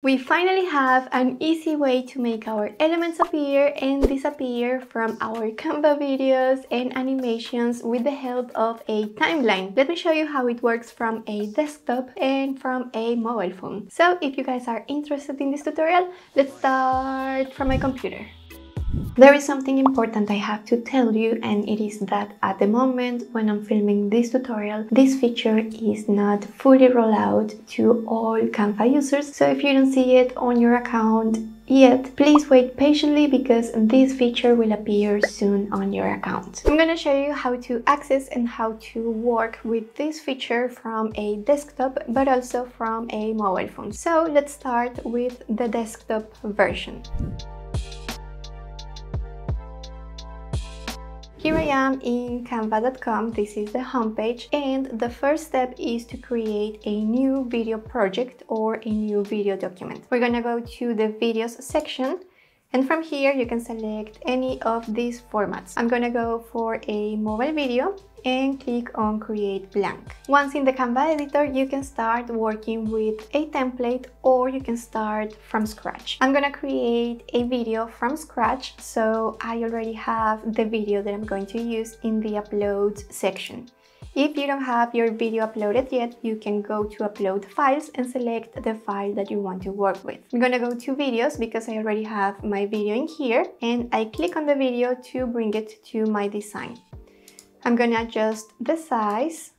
We finally have an easy way to make our elements appear and disappear from our Canva videos and animations with the help of a timeline. Let me show you how it works from a desktop and from a mobile phone. So if you guys are interested in this tutorial, let's start from my computer. There is something important I have to tell you, and it is that at the moment when I'm filming this tutorial, this feature is not fully rolled out to all Canva users. So if you don't see it on your account yet, please wait patiently because this feature will appear soon on your account. I'm gonna show you how to access and how to work with this feature from a desktop, but also from a mobile phone. So let's start with the desktop version. Here I am in canva.com, this is the homepage, and the first step is to create a new video project or a new video document. We're gonna go to the videos section, and from here you can select any of these formats. I'm gonna go for a mobile video and click on create blank. Once in the Canva editor, you can start working with a template or you can start from scratch. I'm gonna create a video from scratch, so I already have the video that I'm going to use in the uploads section. If you don't have your video uploaded yet, you can go to upload files and select the file that you want to work with. I'm gonna go to videos because I already have my video in here, and I click on the video to bring it to my design. I'm gonna adjust the size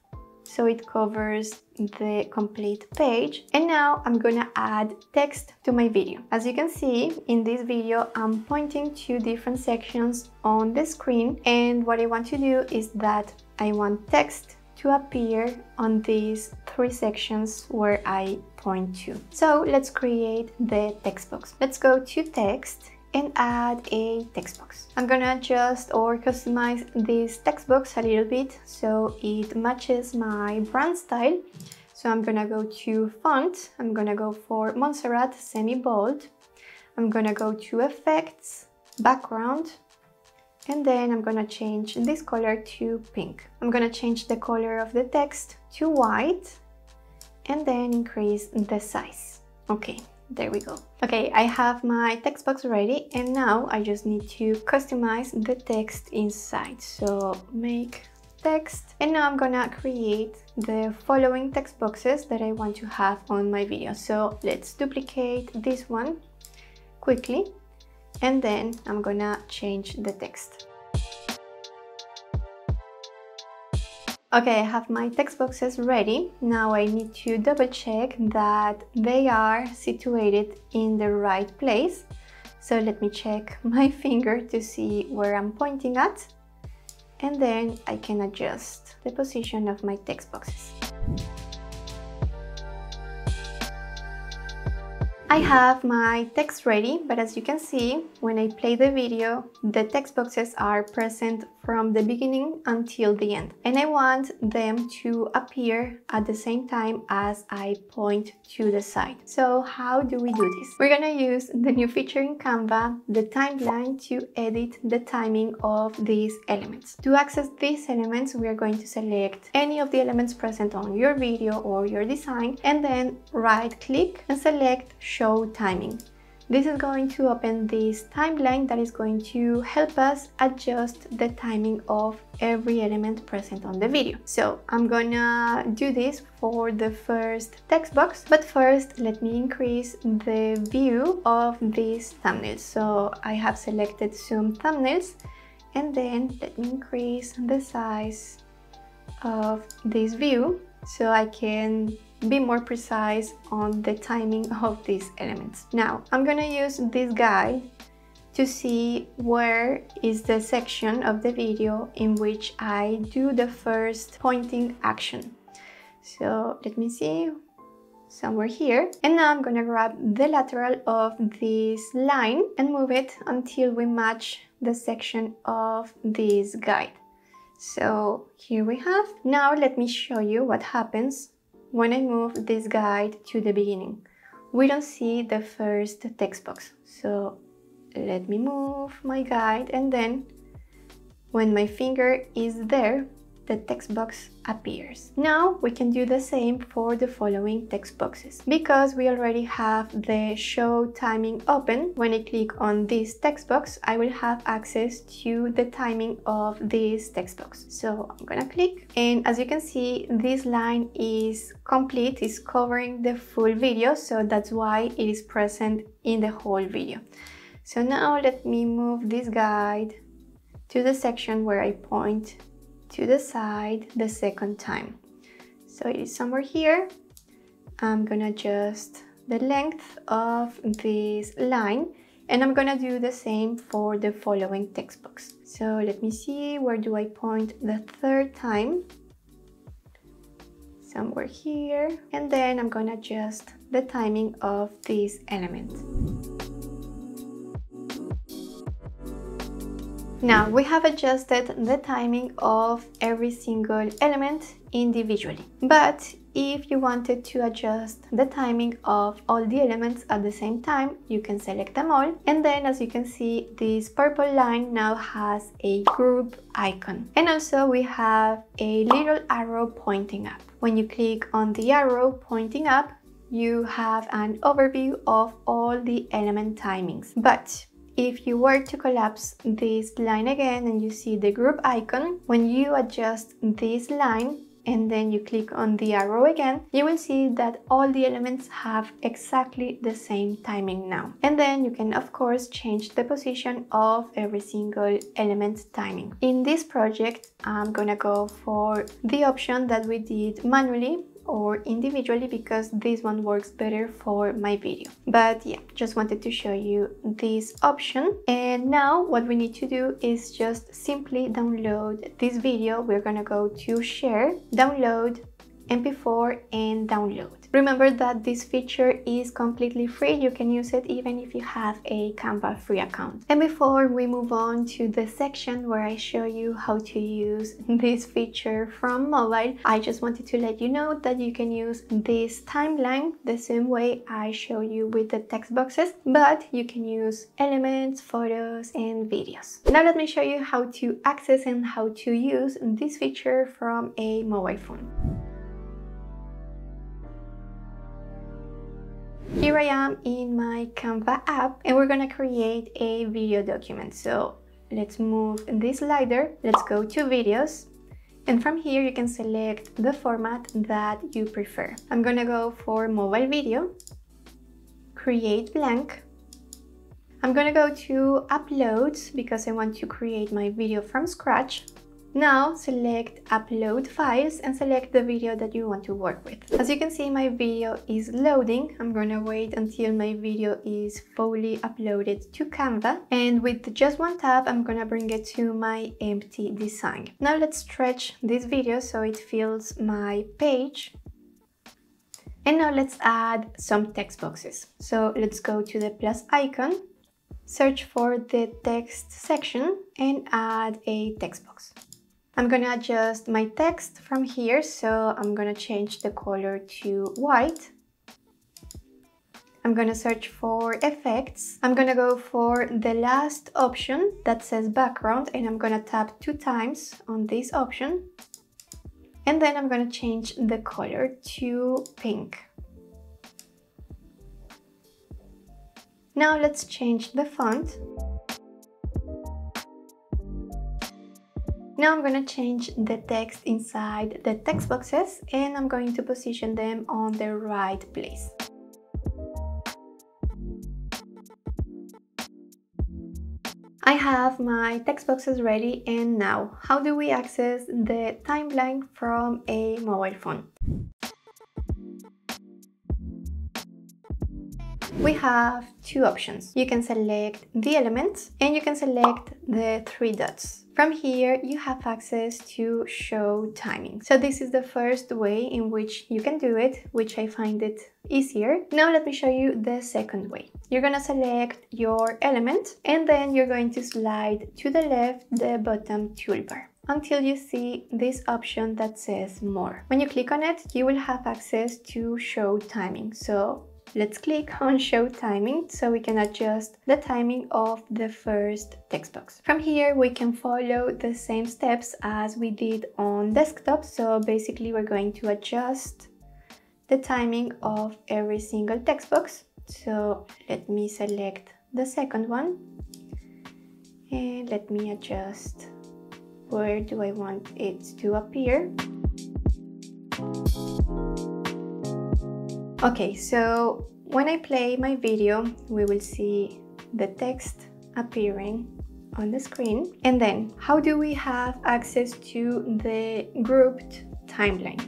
so it covers the complete page, and now I'm gonna add text to my video. As you can see in this video, I'm pointing to different sections on the screen, and what I want to do is that I want text to appear on these three sections where I point to. So let's create the text box. Let's go to text and add a text box. I'm gonna adjust or customize this text box a little bit so it matches my brand style. So I'm gonna go to font, I'm gonna go for Montserrat semi-bold, I'm gonna go to effects, background, and then I'm gonna change this color to pink. I'm gonna change the color of the text to white and then increase the size. Okay. There we go. Okay, I have my text box ready, and now I just need to customize the text inside. So make text, and now I'm gonna create the following text boxes that I want to have on my video. So let's duplicate this one quickly, and then I'm gonna change the text. Okay, I have my text boxes ready. Now I need to double check that they are situated in the right place. So let me check my finger to see where I'm pointing at, and then I can adjust the position of my text boxes. I have my text ready, but as you can see, when I play the video, the text boxes are present from the beginning until the end, and I want them to appear at the same time as I point to the side. So how do we do this? We're gonna use the new feature in Canva, the timeline, to edit the timing of these elements. To access these elements, we are going to select any of the elements present on your video or your design, and then right click and select show timing. This is going to open this timeline that is going to help us adjust the timing of every element present on the video. So I'm gonna do this for the first text box, but first let me increase the view of these thumbnails. So I have selected zoom thumbnails, and then let me increase the size of this view so I can be more precise on the timing of these elements. Now I'm gonna use this guide to see where is the section of the video in which I do the first pointing action. So let me see, somewhere here. And now I'm gonna grab the lateral of this line and move it until we match the section of this guide. So here we have. Now let me show you what happens when I move this guide to the beginning. We don't see the first text box. So let me move my guide, and then when my finger is there, the text box appears. Now we can do the same for the following text boxes. Because we already have the show timing open, when I click on this text box, I will have access to the timing of this text box. So I'm gonna click, and as you can see, this line is complete, it's covering the full video, so that's why it is present in the whole video. So now let me move this guide to the section where I point to the side the second time. So it is somewhere here. I'm gonna adjust the length of this line, and I'm gonna do the same for the following text box. So let me see, where do I point the third time? Somewhere here. And then I'm gonna adjust the timing of this element. Now we have adjusted the timing of every single element individually, but if you wanted to adjust the timing of all the elements at the same time, you can select them all, and then as you can see, this purple line now has a group icon, and also we have a little arrow pointing up. When you click on the arrow pointing up, you have an overview of all the element timings. But if you were to collapse this line again and you see the group icon, when you adjust this line and then you click on the arrow again, you will see that all the elements have exactly the same timing now. And then you can of course change the position of every single element timing. In this project, I'm gonna go for the option that we did manually or individually, because this one works better for my video. But yeah, just wanted to show you this option. And now what we need to do is just simply download this video. We're gonna go to share, download, MP4 and download. Remember that this feature is completely free. You can use it even if you have a Canva free account. And before we move on to the section where I show you how to use this feature from mobile, I just wanted to let you know that you can use this timeline the same way I show you with the text boxes, but you can use elements, photos and videos. Now let me show you how to access and how to use this feature from a mobile phone. Here I am in my Canva app, and we're gonna create a video document. So let's move this slider, let's go to videos, and from here you can select the format that you prefer. I'm gonna go for mobile video, create blank. I'm gonna go to uploads because I want to create my video from scratch. Now select upload files and select the video that you want to work with. As you can see, my video is loading. I'm gonna wait until my video is fully uploaded to Canva, and with just one tap I'm gonna bring it to my empty design. Now let's stretch this video so it fills my page. And now let's add some text boxes. So let's go to the plus icon, search for the text section and add a text box. I'm gonna adjust my text from here, so I'm gonna change the color to white. I'm gonna search for effects. I'm gonna go for the last option that says background, and I'm gonna tap 2 times on this option. And then I'm gonna change the color to pink. Now let's change the font. Now I'm going to change the text inside the text boxes, and I'm going to position them on the right place. I have my text boxes ready, and now, how do we access the timeline from a mobile phone? We have 2 options. You can select the elements and you can select the 3 dots. From here you have access to show timing. So this is the first way in which you can do it, which I find it easier. Now let me show you the second way. You're gonna select your element and then you're going to slide to the left the bottom toolbar until you see this option that says more. When you click on it, you will have access to show timing. So Let's click on show timing so we can adjust the timing of the first text box. From here we can follow the same steps as we did on desktop, so basically we're going to adjust the timing of every single text box. So let me select the second one and let me adjust where do I want it to appear. Okay, so when I play my video, we will see the text appearing on the screen. And then how do we have access to the grouped timeline?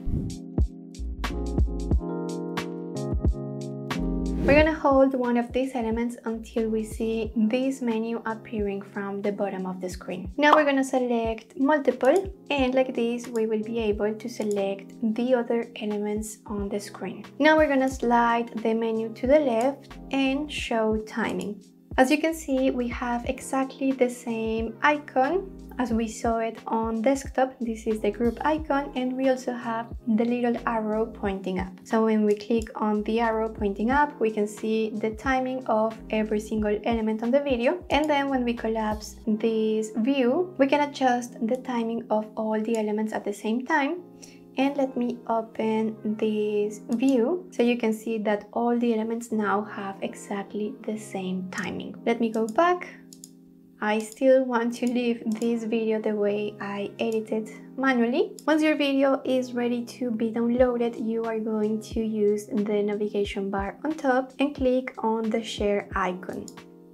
We're gonna hold one of these elements until we see this menu appearing from the bottom of the screen. Now we're gonna select multiple, and like this we will be able to select the other elements on the screen. Now we're gonna slide the menu to the left and show timing. As you can see, we have exactly the same icon as we saw it on desktop. This is the group icon, and we also have the little arrow pointing up. So when we click on the arrow pointing up, we can see the timing of every single element on the video. And then when we collapse this view, we can adjust the timing of all the elements at the same time. And let me open this view so you can see that all the elements now have exactly the same timing. Let me go back. I still want to leave this video the way I edited manually. Once your video is ready to be downloaded, you are going to use the navigation bar on top and click on the share icon.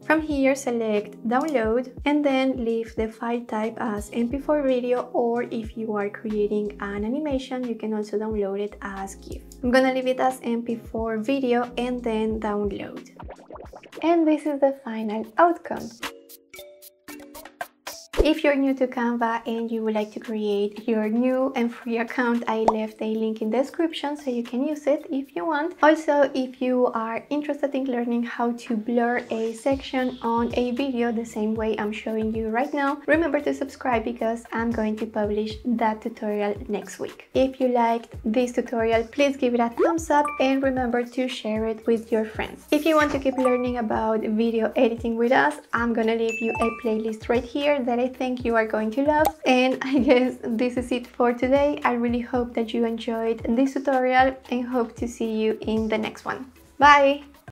From here, select download and then leave the file type as MP4 video, or if you are creating an animation, you can also download it as GIF. I'm gonna leave it as MP4 video and then download. And this is the final outcome. If you're new to Canva and you would like to create your new and free account, I left a link in the description so you can use it if you want. Also, if you are interested in learning how to blur a section on a video the same way I'm showing you right now, remember to subscribe because I'm going to publish that tutorial next week. If you liked this tutorial, please give it a thumbs up and remember to share it with your friends. If you want to keep learning about video editing with us, I'm gonna leave you a playlist right here that I think you are going to love. And I guess this is it for today. I really hope that you enjoyed this tutorial and hope to see you in the next one. Bye!